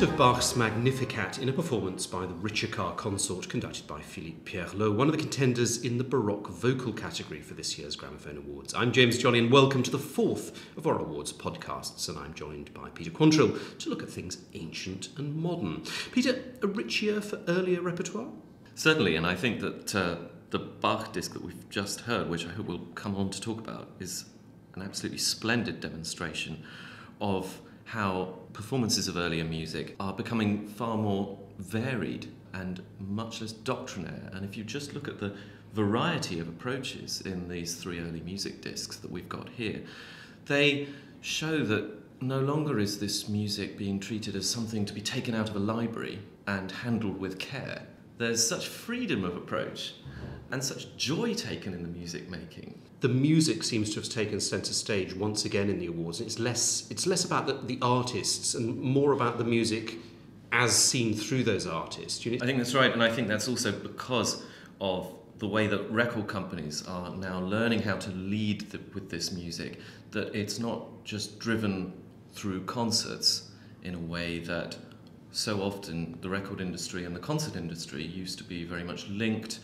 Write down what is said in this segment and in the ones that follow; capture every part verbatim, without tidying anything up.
part of Bach's Magnificat in a performance by the Ricercar Consort conducted by Philippe Pierlot, one of the contenders in the Baroque vocal category for this year's Gramophone Awards. I'm James Jolly and welcome to the fourth of our awards podcasts, and I'm joined by Peter Quantrill to look at things ancient and modern. Peter, a rich year for earlier repertoire? Certainly, and I think that uh, the Bach disc that we've just heard, which I hope we'll come on to talk about, is an absolutely splendid demonstration of how performances of earlier music are becoming far more varied and much less doctrinaire. And if you just look at the variety of approaches in these three early music discs that we've got here, they show that no longer is this music being treated as something to be taken out of a library and handled with care. There's such freedom of approach and such joy taken in the music making. The music seems to have taken centre stage once again in the awards. It's less, it's less about the, the artists and more about the music as seen through those artists. You know? I think that's right, and I think that's also because of the way that record companies are now learning how to lead the, with this music, that it's not just driven through concerts in a way that so often the record industry and the concert industry used to be very much linked.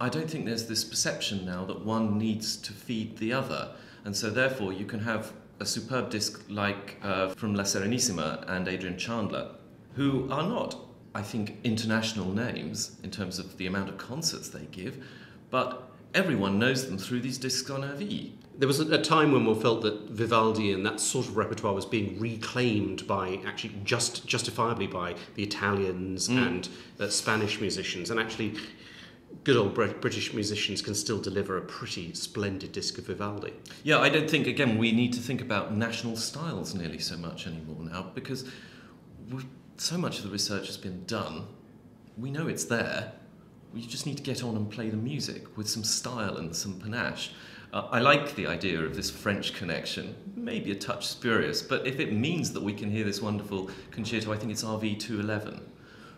I don't think there's this perception now that one needs to feed the other, and so therefore you can have a superb disc like uh, from La Serenissima and Adrian Chandler, who are not, I think, international names in terms of the amount of concerts they give, but everyone knows them through these discs on R V. There was a time when we felt that Vivaldi and that sort of repertoire was being reclaimed by, actually just justifiably by the Italians mm. and uh, Spanish musicians, and actually good old British musicians can still deliver a pretty splendid disc of Vivaldi. Yeah, I don't think, again, we need to think about national styles nearly so much anymore now, because so much of the research has been done. We know it's there. You just need to get on and play the music with some style and some panache. Uh, I like the idea of this French connection, maybe a touch spurious, but if it means that we can hear this wonderful concerto, I think it's R V two eleven.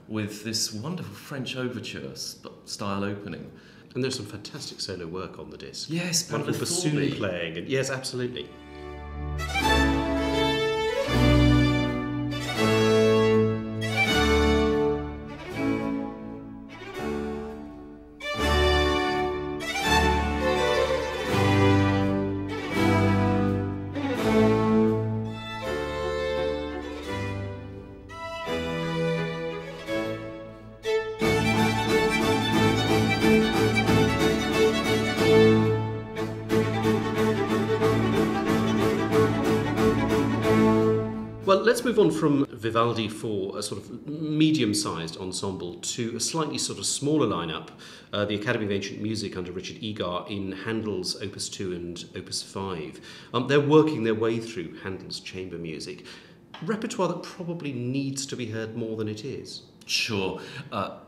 With this wonderful French overture style opening. And there's some fantastic solo work on the disc. Yes, Paolo Pandolfo bassoon playing. And yes, absolutely. Let's move on from Vivaldi for a sort of medium-sized ensemble to a slightly sort of smaller lineup. Uh, the Academy of Ancient Music under Richard Egarr in Handel's Opus two and Opus five. Um, they're working their way through Handel's chamber music. Repertoire that probably needs to be heard more than it is. Sure. Uh,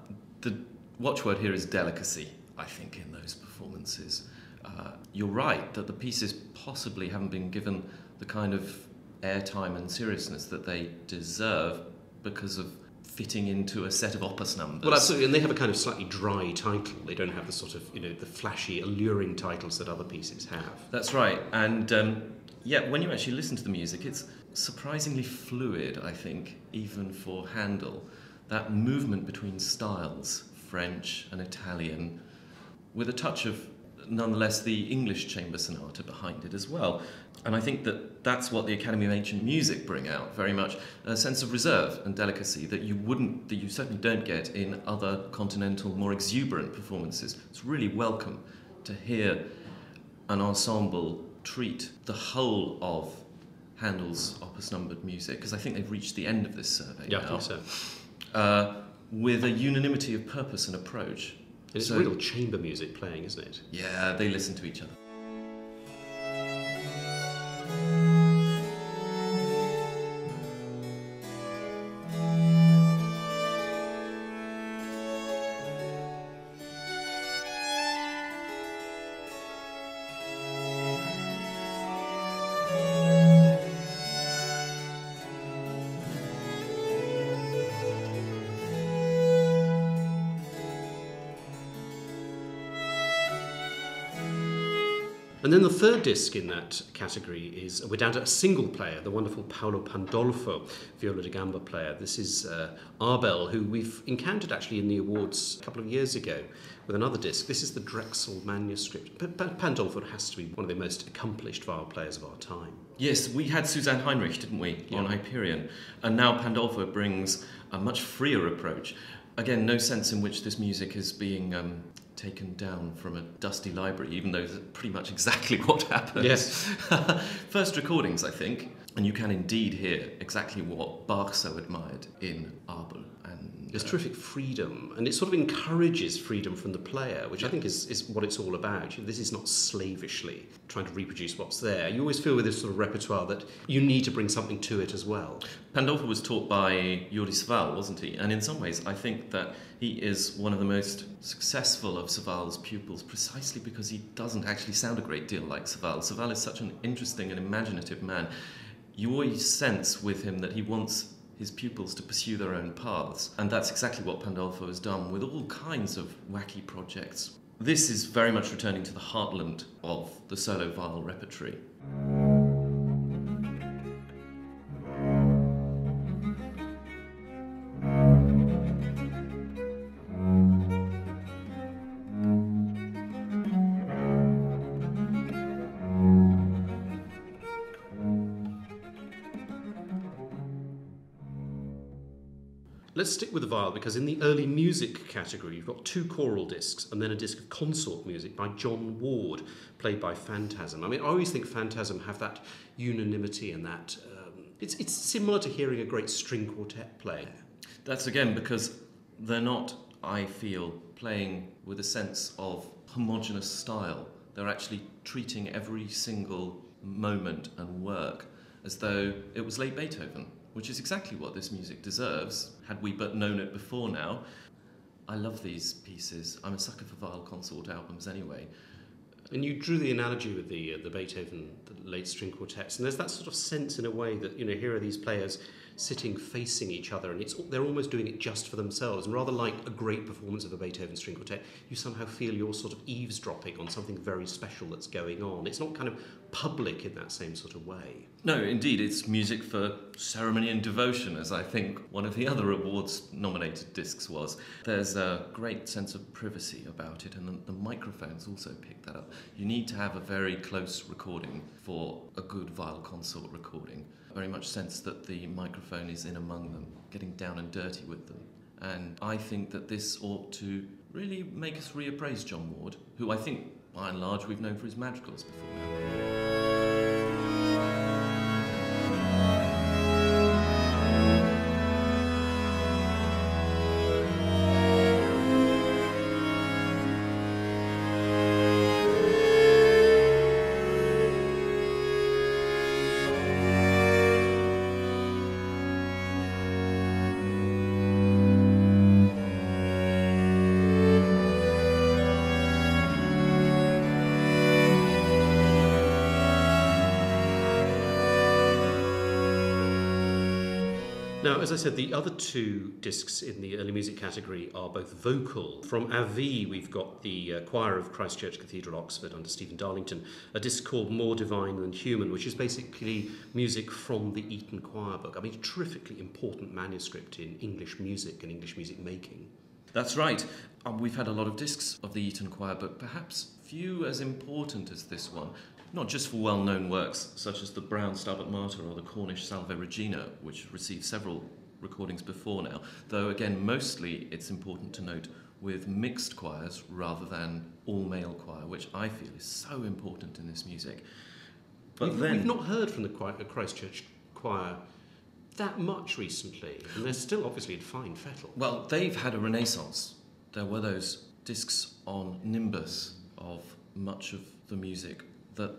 the watchword here is delicacy, I think, in those performances. Uh, you're right that the pieces possibly haven't been given the kind of airtime and seriousness that they deserve because of fitting into a set of opus numbers. Well, absolutely, and they have a kind of slightly dry title. They don't have the sort of, you know, the flashy, alluring titles that other pieces have. That's right, and um, yeah, when you actually listen to the music, it's surprisingly fluid, I think, even for Handel. That movement between styles, French and Italian, with a touch of, nonetheless, the English chamber sonata behind it as well. And I think that that's what the Academy of Ancient Music bring out very much, a sense of reserve and delicacy that you wouldn't, that you certainly don't get in other continental, more exuberant performances. It's really welcome to hear an ensemble treat the whole of Handel's opus-numbered music, because I think they've reached the end of this survey yeah, now. I think so. Uh, with a unanimity of purpose and approach. It's so, real chamber music playing, isn't it? Yeah, they listen to each other. And then the third disc in that category is, we're down to a single player, the wonderful Paolo Pandolfo, viola da gamba player. This is uh, Arbel, who we've encountered actually in the awards a couple of years ago with another disc. This is the Drexel manuscript. But Pandolfo has to be one of the most accomplished viola players of our time. Yes, we had Suzanne Heinrich, didn't we, yeah. on Hyperion. And now Pandolfo brings a much freer approach. Again, no sense in which this music is being um, taken down from a dusty library, even though that's pretty much exactly what happens. Yes. First recordings, I think, and you can indeed hear exactly what Bach so admired in Arbel. And, There's uh, terrific freedom, and it sort of encourages freedom from the player, which I think is, is what it's all about. You know, this is not slavishly trying to reproduce what's there. You always feel with this sort of repertoire that you need to bring something to it as well. Pandolfo was taught by Jordi Savall, wasn't he? And in some ways, I think that he is one of the most successful of Savall's pupils precisely because he doesn't actually sound a great deal like Savall. Savall is such an interesting and imaginative man. You always sense with him that he wants his pupils to pursue their own paths, and that's exactly what Pandolfo has done with all kinds of wacky projects. This is very much returning to the heartland of the solo viol repertory. Let's stick with the viol, because in the early music category you've got two choral discs and then a disc of consort music by John Ward, played by Phantasm. I mean, I always think Phantasm have that unanimity and that... Um, it's, it's similar to hearing a great string quartet play. That's again because they're not, I feel, playing with a sense of homogenous style. They're actually treating every single moment and work as though it was late Beethoven, which is exactly what this music deserves, had we but known it before now. I love these pieces. I'm a sucker for viol consort albums anyway. And you drew the analogy with the uh, the Beethoven, the late string quartets, and there's that sort of sense in a way that, you know, here are these players sitting facing each other, and it's they're almost doing it just for themselves. And rather like a great performance of a Beethoven string quartet, you somehow feel you're sort of eavesdropping on something very special that's going on. It's not kind of public in that same sort of way. No, indeed, it's music for ceremony and devotion, as I think one of the other awards-nominated discs was. There's a great sense of privacy about it, and the, the microphones also pick that up. You need to have a very close recording for a good viol consort recording. Very much sense that the microphone is in among them, getting down and dirty with them. And I think that this ought to really make us reappraise John Ward, who I think, by and large, we've known for his madrigals before now. Now, as I said, the other two discs in the early music category are both vocal. From R V, we've got the uh, choir of Christ Church Cathedral, Oxford, under Stephen Darlington, a disc called More Divine Than Human, which is basically music from the Eton Choir book. I mean, a terrifically important manuscript in English music and English music making. That's right. Um, we've had a lot of discs of the Eton Choir book, perhaps few as important as this one. Not just for well-known works such as the Brahms Stabat Mater or the Cornish Salve Regina, which received several recordings before now, though again mostly it's important to note with mixed choirs rather than all-male choir, which I feel is so important in this music. But we've, then, we've not heard from the Christ Church Choir that much recently, and they're still obviously in fine fettle. Well, they've had a renaissance. There were those discs on Nimbus of much of the music that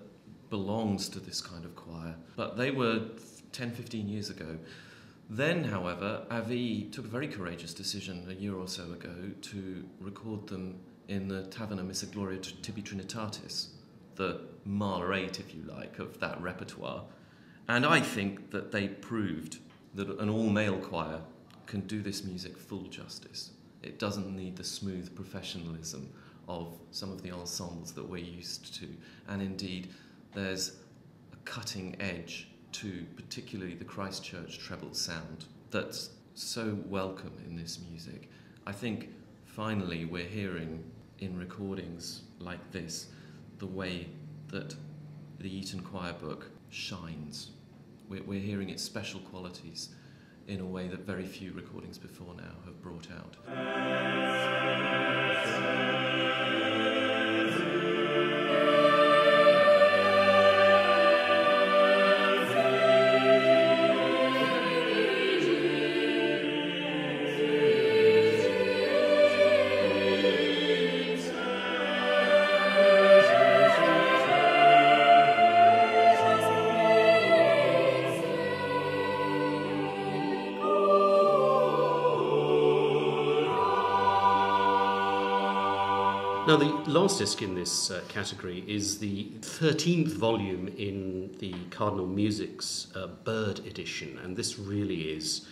belongs to this kind of choir, but they were ten, fifteen years ago. Then, however, R V took a very courageous decision a year or so ago to record them in the Taverner Missa Gloria Tibi Trinitatis, the Malerate, if you like, of that repertoire. And I think that they proved that an all-male choir can do this music full justice. It doesn't need the smooth professionalism of some of the ensembles that we're used to. And indeed, there's a cutting edge to particularly the Christ Church treble sound that's so welcome in this music. I think finally we're hearing in recordings like this the way that the Eton Choir book shines. We're, we're hearing its special qualities in a way that very few recordings before now have brought out. Now, the last disc in this uh, category is the thirteenth volume in the Cardinal Music's uh, Bird edition, and this really is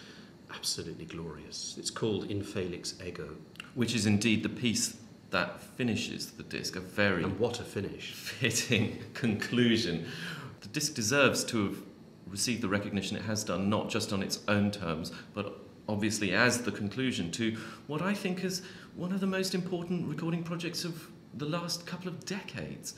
absolutely glorious. It's called In Felix Ego. Which is indeed the piece that finishes the disc, a very... And what a finish. ...fitting conclusion. The disc deserves to have received the recognition it has done, not just on its own terms, but obviously as the conclusion to what I think is one of the most important recording projects of the last couple of decades.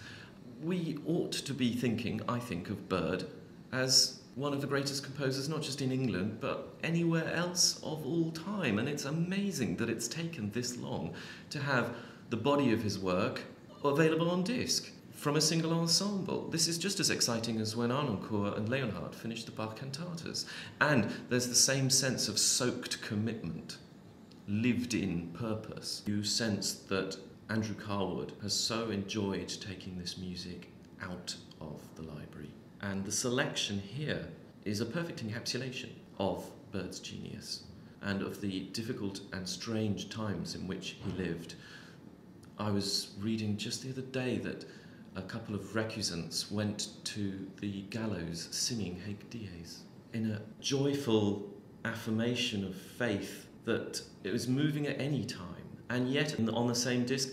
We ought to be thinking, I think, of Byrd as one of the greatest composers, not just in England, but anywhere else of all time. And it's amazing that it's taken this long to have the body of his work available on disc from a single ensemble. This is just as exciting as when Arnoncourt and Leonhardt finished the Bach cantatas. And there's the same sense of soaked commitment, lived-in purpose. You sense that Andrew Carwood has so enjoyed taking this music out of the library. And the selection here is a perfect encapsulation of Byrd's genius and of the difficult and strange times in which he lived. I was reading just the other day that a couple of recusants went to the gallows singing Haec Dies in a joyful affirmation of faith that it was moving at any time. And yet, on the same disc,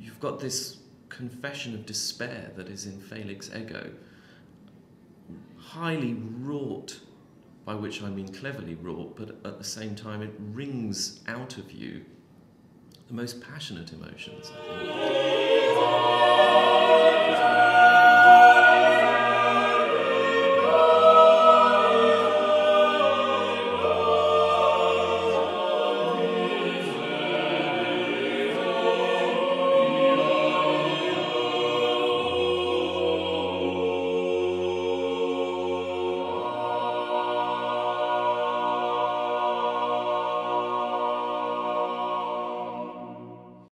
you've got this confession of despair that is in Felix Ego, highly wrought, by which I mean cleverly wrought, but at the same time it wrings out of you the most passionate emotions, I think.